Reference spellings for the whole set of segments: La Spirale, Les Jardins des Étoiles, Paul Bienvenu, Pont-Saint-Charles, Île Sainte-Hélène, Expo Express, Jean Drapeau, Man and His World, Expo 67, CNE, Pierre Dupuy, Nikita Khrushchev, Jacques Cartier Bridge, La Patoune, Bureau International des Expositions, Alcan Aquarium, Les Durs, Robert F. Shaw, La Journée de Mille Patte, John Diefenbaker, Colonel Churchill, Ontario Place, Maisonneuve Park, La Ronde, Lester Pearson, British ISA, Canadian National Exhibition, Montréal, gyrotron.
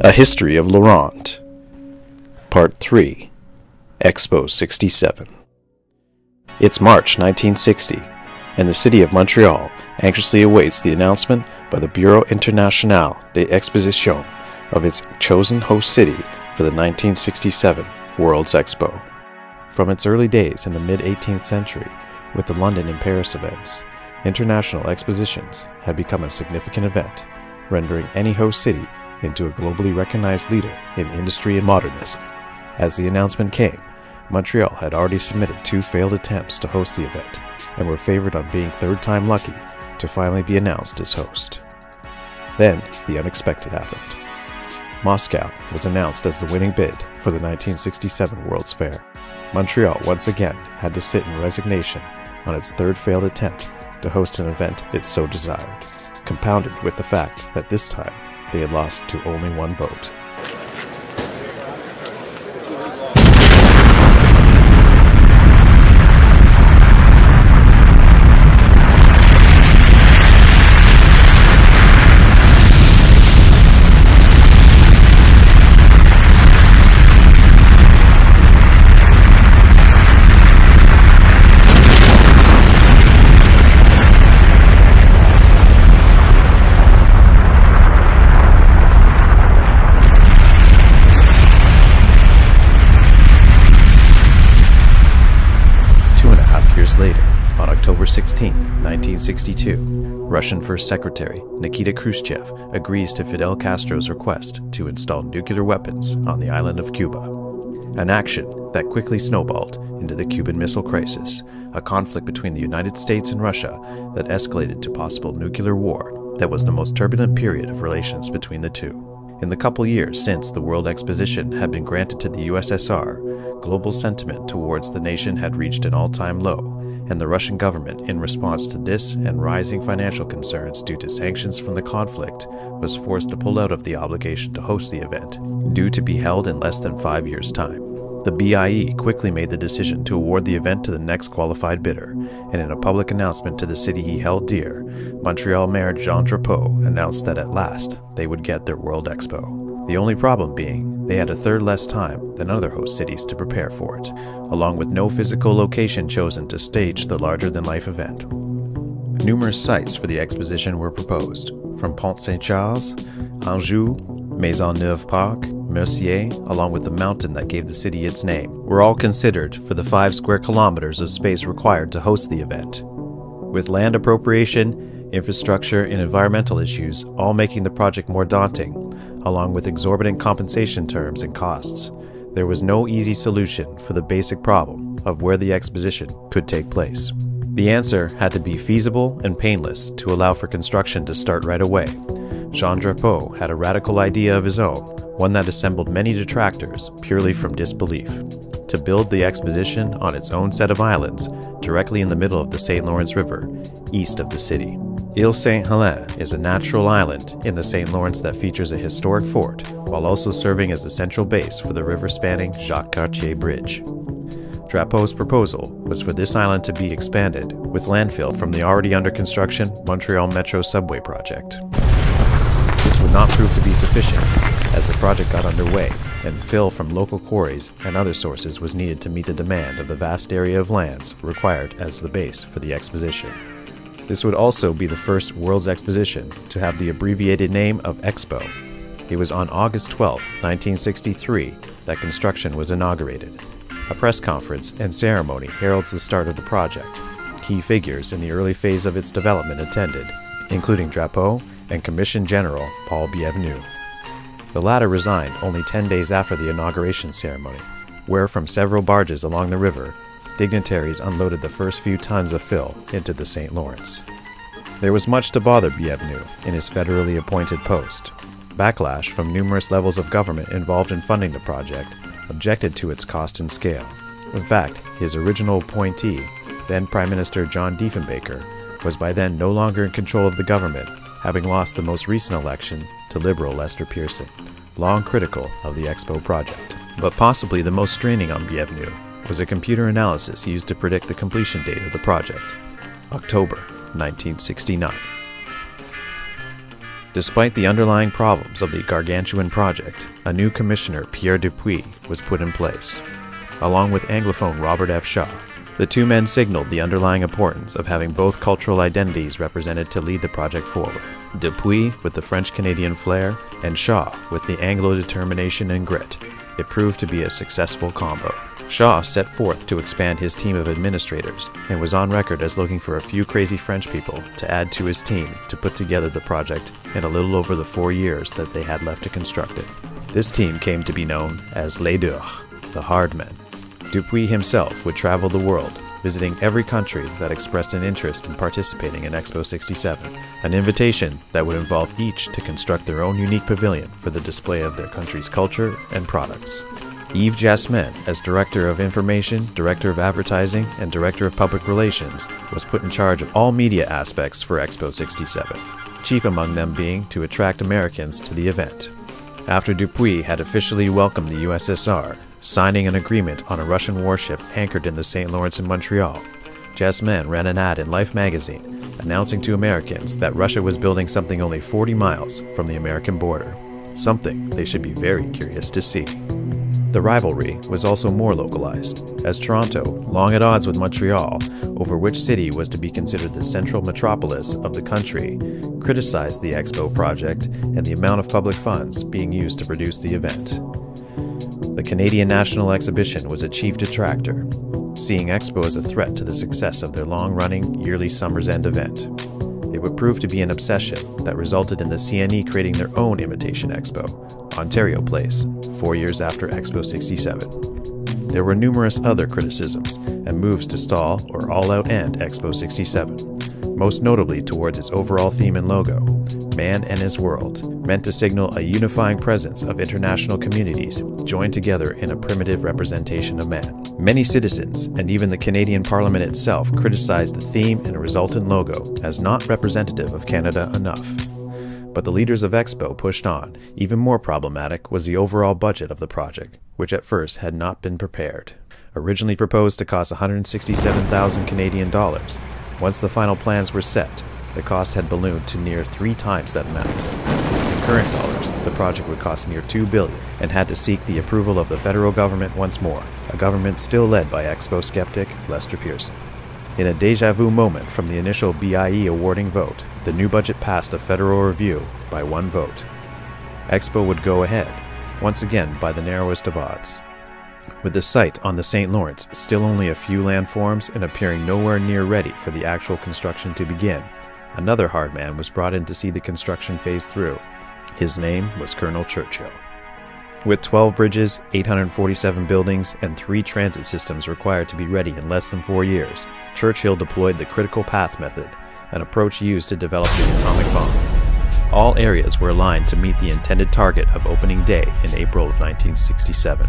A History of La Ronde, Part 3, Expo 67. It's March 1960, and the city of Montreal anxiously awaits the announcement by the Bureau International des Expositions of its chosen host city for the 1967 World's Expo. From its early days in the mid-18th century, with the London and Paris events, international expositions had become a significant event, rendering any host city into a globally recognized leader in industry and modernism. As the announcement came, Montreal had already submitted 2 failed attempts to host the event and were favored on being third time lucky to finally be announced as host. Then, the unexpected happened. Moscow was announced as the winning bid for the 1967 World's Fair. Montreal once again had to sit in resignation on its third failed attempt to host an event it so desired, compounded with the fact that this time they had lost to only 1 vote. Later, on October 16, 1962, Russian First Secretary Nikita Khrushchev agrees to Fidel Castro's request to install nuclear weapons on the island of Cuba, an action that quickly snowballed into the Cuban Missile Crisis, a conflict between the United States and Russia that escalated to possible nuclear war that was the most turbulent period of relations between the two. In the couple years since the World Exposition had been granted to the USSR, global sentiment towards the nation had reached an all-time low, and the Russian government, in response to this and rising financial concerns due to sanctions from the conflict, was forced to pull out of the obligation to host the event, due to be held in less than 5 years' time. The BIE quickly made the decision to award the event to the next qualified bidder, and in a public announcement to the city he held dear, Montreal Mayor Jean Drapeau announced that at last they would get their World Expo. The only problem being, they had a third less time than other host cities to prepare for it, along with no physical location chosen to stage the larger-than-life event. Numerous sites for the exposition were proposed, from Pont-Saint-Charles, Anjou, Maisonneuve Park, Mercier, along with the mountain that gave the city its name, were all considered for the 5 square kilometers of space required to host the event. With land appropriation, infrastructure, and environmental issues all making the project more daunting, along with exorbitant compensation terms and costs, there was no easy solution for the basic problem of where the exposition could take place. The answer had to be feasible and painless to allow for construction to start right away. Jean Drapeau had a radical idea of his own, one that assembled many detractors purely from disbelief: to build the exposition on its own set of islands directly in the middle of the St. Lawrence River, east of the city. Île Sainte-Hélène is a natural island in the St. Lawrence that features a historic fort, while also serving as a central base for the river-spanning Jacques Cartier Bridge. Drapeau's proposal was for this island to be expanded with landfill from the already under construction Montreal Metro subway project. This would not prove to be sufficient, as the project got underway and fill from local quarries and other sources was needed to meet the demand of the vast area of lands required as the base for the exposition. This would also be the first World's Exposition to have the abbreviated name of Expo. It was on August 12, 1963, that construction was inaugurated. A press conference and ceremony heralds the start of the project. Key figures in the early phase of its development attended, including Drapeau and Commission General Paul Bienvenu. The latter resigned only 10 days after the inauguration ceremony, where from several barges along the river, dignitaries unloaded the first few tons of fill into the St. Lawrence. There was much to bother Bienvenu in his federally appointed post. Backlash from numerous levels of government involved in funding the project objected to its cost and scale. In fact, his original appointee, then Prime Minister John Diefenbaker, was by then no longer in control of the government, having lost the most recent election to Liberal Lester Pearson, long critical of the Expo project. But possibly the most straining on Bienvenu was a computer analysis used to predict the completion date of the project, October 1969. Despite the underlying problems of the gargantuan project, a new commissioner, Pierre Dupuy, was put in place. Along with Anglophone Robert F. Shaw, the two men signaled the underlying importance of having both cultural identities represented to lead the project forward. Dupuy with the French-Canadian flair, and Shaw with the Anglo determination and grit. It proved to be a successful combo. Shaw set forth to expand his team of administrators and was on record as looking for a few crazy French people to add to his team to put together the project in a little over the 4 years that they had left to construct it. This team came to be known as Les Durs, the hard men. Dupuy himself would travel the world, visiting every country that expressed an interest in participating in Expo 67, an invitation that would involve each to construct their own unique pavilion for the display of their country's culture and products. Yves Jasmin, as Director of Information, Director of Advertising, and Director of Public Relations, was put in charge of all media aspects for Expo 67, chief among them being to attract Americans to the event. After Dupuy had officially welcomed the USSR, signing an agreement on a Russian warship anchored in the St. Lawrence in Montreal, Jasmin ran an ad in Life magazine announcing to Americans that Russia was building something only 40 miles from the American border, something they should be very curious to see. The rivalry was also more localized, as Toronto, long at odds with Montreal over which city was to be considered the central metropolis of the country, criticized the Expo project and the amount of public funds being used to produce the event. The Canadian National Exhibition was a chief detractor, seeing Expo as a threat to the success of their long-running yearly summer's end event. It would prove to be an obsession that resulted in the CNE creating their own imitation Expo, Ontario Place, 4 years after Expo 67. There were numerous other criticisms and moves to stall or all-out end Expo 67, most notably towards its overall theme and logo, Man and His World, meant to signal a unifying presence of international communities joined together in a primitive representation of man. Many citizens, and even the Canadian Parliament itself, criticized the theme and resultant logo as not representative of Canada enough. But the leaders of Expo pushed on. Even more problematic was the overall budget of the project, which at first had not been prepared. Originally proposed to cost $167,000 Canadian dollars, once the final plans were set, the cost had ballooned to near 3 times that amount. In current dollars, the project would cost near $2 billion and had to seek the approval of the federal government once more, a government still led by Expo skeptic Lester Pearson. In a déjà vu moment from the initial BIE awarding vote, the new budget passed a federal review by 1 vote. Expo would go ahead, once again by the narrowest of odds. With the site on the St. Lawrence still only a few landforms and appearing nowhere near ready for the actual construction to begin, another hard man was brought in to see the construction phase through. His name was Colonel Churchill. With 12 bridges, 847 buildings, and 3 transit systems required to be ready in less than 4 years, Churchill deployed the critical path method, an approach used to develop the atomic bomb. All areas were aligned to meet the intended target of opening day in April of 1967.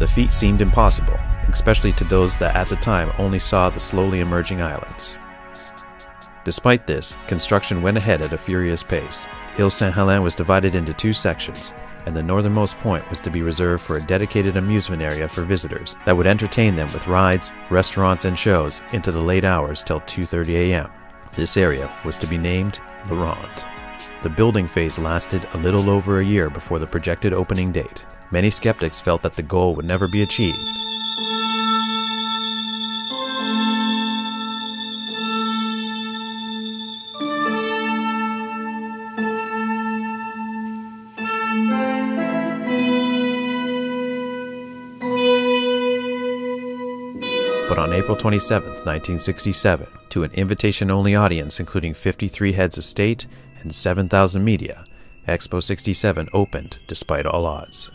The feat seemed impossible, especially to those that at the time only saw the slowly emerging islands. Despite this, construction went ahead at a furious pace. Île Sainte-Hélène was divided into 2 sections, and the northernmost point was to be reserved for a dedicated amusement area for visitors that would entertain them with rides, restaurants, and shows into the late hours till 2:30 a.m. This area was to be named La Ronde. The building phase lasted a little over a year before the projected opening date. Many skeptics felt that the goal would never be achieved. But on April 27, 1967, to an invitation-only audience including 53 heads of state and 7,000 media, Expo 67 opened despite all odds.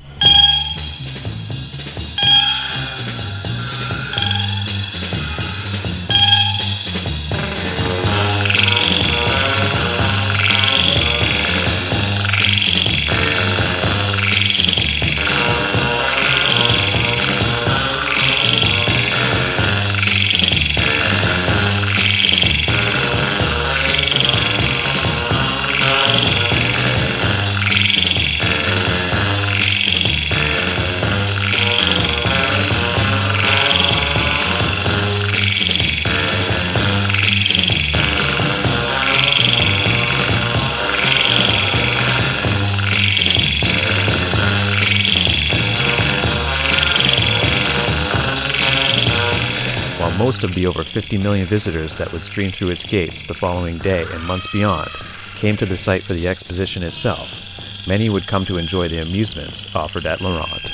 while most of the over 50 million visitors that would stream through its gates the following day and months beyond came to the site for the exposition itself, many would come to enjoy the amusements offered at La Ronde.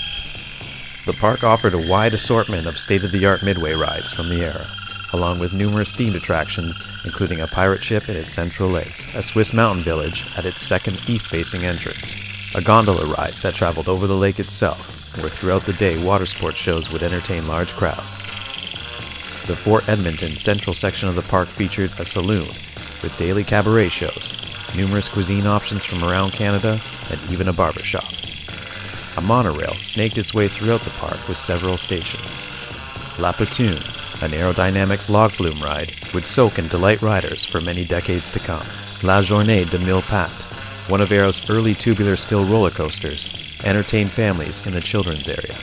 The park offered a wide assortment of state-of-the-art midway rides from the era, along with numerous themed attractions, including a pirate ship at its central lake, a Swiss mountain village at its second east-facing entrance, a gondola ride that traveled over the lake itself, where throughout the day water sports shows would entertain large crowds. The Fort Edmonton central section of the park featured a saloon with daily cabaret shows, numerous cuisine options from around Canada, and even a barber shop. A monorail snaked its way throughout the park with several stations. La Patoune, an aerodynamics log flume ride, would soak and delight riders for many decades to come. La Journée de Mille Patte, one of Aero's early tubular steel roller coasters, entertained families in the children's area.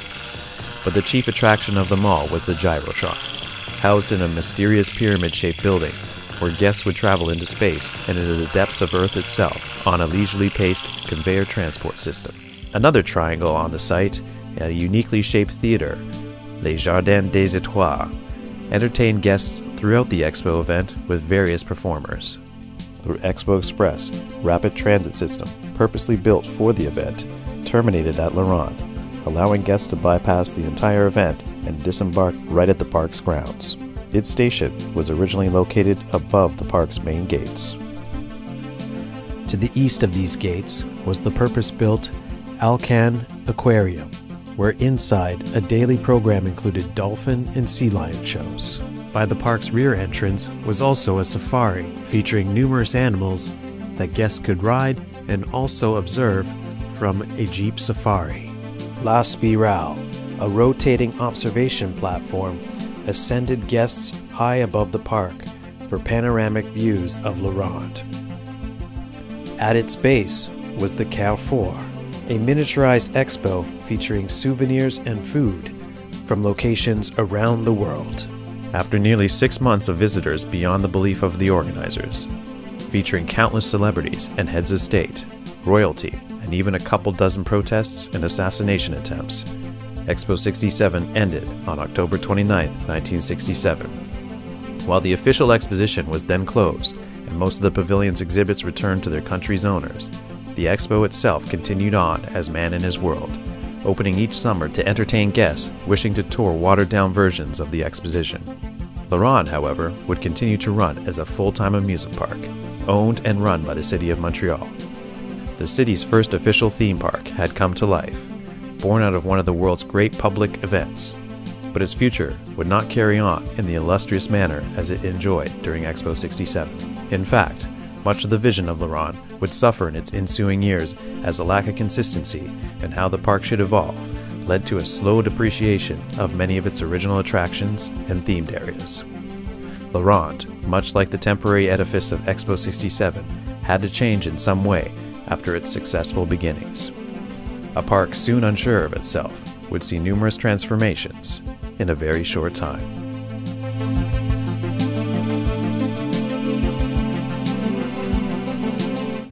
But the chief attraction of them all was the gyrotron, housed in a mysterious pyramid-shaped building, where guests would travel into space and into the depths of Earth itself on a leisurely paced conveyor transport system. Another triangle on the site, a uniquely shaped theater, Les Jardins des Étoiles, entertained guests throughout the Expo event with various performers. The Expo Express rapid transit system, purposely built for the event, terminated at La Ronde, allowing guests to bypass the entire event and disembark right at the park's grounds. Its station was originally located above the park's main gates. To the east of these gates was the purpose-built Alcan Aquarium, where inside a daily program included dolphin and sea lion shows. By the park's rear entrance was also a safari featuring numerous animals that guests could ride and also observe from a Jeep safari. La Spirale, a rotating observation platform, ascended guests high above the park for panoramic views of La Ronde. At its base was the Carrefour, a miniaturized expo featuring souvenirs and food from locations around the world. After nearly 6 months of visitors beyond the belief of the organizers, featuring countless celebrities and heads of state, royalty, and even a couple dozen protests and assassination attempts, Expo 67 ended on October 29, 1967. While the official exposition was then closed and most of the pavilion's exhibits returned to their country's owners, the Expo itself continued on as Man and His World, opening each summer to entertain guests wishing to tour watered-down versions of the exposition. La Ronde, however, would continue to run as a full-time amusement park, owned and run by the City of Montreal. The city's first official theme park had come to life, born out of one of the world's great public events, but its future would not carry on in the illustrious manner as it enjoyed during Expo 67. In fact, much of the vision of La Ronde would suffer in its ensuing years as a lack of consistency in how the park should evolve led to a slow depreciation of many of its original attractions and themed areas. La Ronde, much like the temporary edifice of Expo 67, had to change in some way after its successful beginnings. A park soon unsure of itself would see numerous transformations in a very short time.